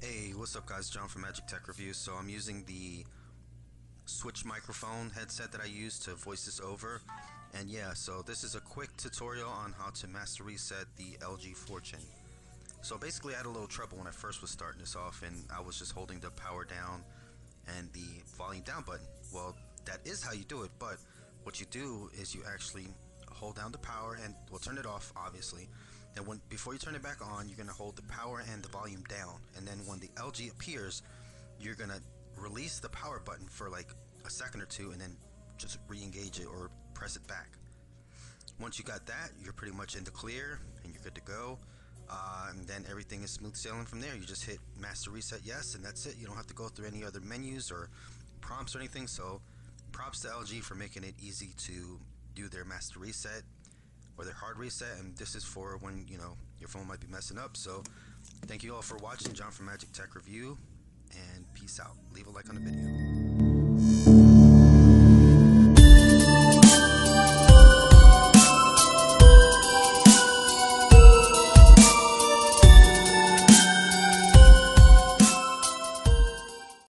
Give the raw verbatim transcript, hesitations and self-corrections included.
Hey, what's up guys, John from Magic Tech Review. So I'm using the Switch microphone headset that I use to voice this over, and yeah, so this is a quick tutorial on how to master reset the L G Fortune. So basically I had a little trouble when I first was starting this off, and I was just holding the power down and the volume down button. Well, that is how you do it, but what you do is you actually hold down the power and we'll turn it off obviously, and when before you turn it back on, you're gonna hold the power and the volume down, and then when the L G appears, you're gonna release the power button for like a second or two and then just re-engage it or press it back. Once you got that, you're pretty much in the clear and you're good to go. Uh, and then everything is smooth sailing from there. You just hit master reset yes, and that's it. You don't have to go through any other menus or prompts or anything. So props to L G for making it easy to do their master reset or their hard reset, and this is for when, you know, your phone might be messing up. So thank you all for watching. John from Magic Tech Review, and peace out. Leave a like on the video.